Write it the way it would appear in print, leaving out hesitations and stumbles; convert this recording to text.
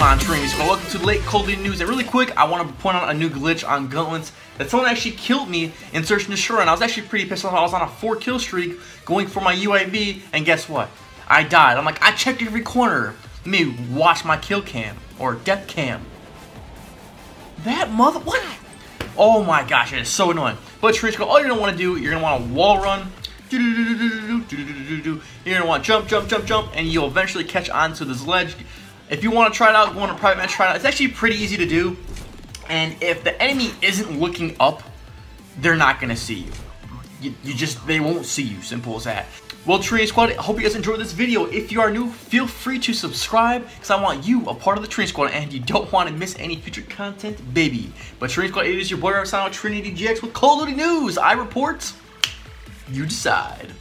going on, streamers? So welcome to the late Call of Duty news. And really quick, I want to point out a new glitch on Gauntlet that someone actually killed me in Search and Destroy, and I was actually pretty pissed off. I was on a 4-kill streak going for my UAV, and guess what? I died. I'm like, I checked every corner. Let me watch my kill cam or death cam. That mother, what? Oh my gosh, it is so annoying. But Trishko, all you're gonna want to do, you're gonna want to wall run. You're gonna want to jump, and you'll eventually catch onto this ledge. If you want to try it out, go on a private match, try it out. It's actually pretty easy to do. And if the enemy isn't looking up, they're not gonna see you. They won't see you. Simple as that. Well, Trinity Squad, I hope you guys enjoyed this video. If you are new, feel free to subscribe, because I want you a part of the Trinity Squad, and you don't want to miss any future content, baby. But Trinity Squad, it is your boy Rav Salon, Trinity GX with Call of Duty news. I report. You decide.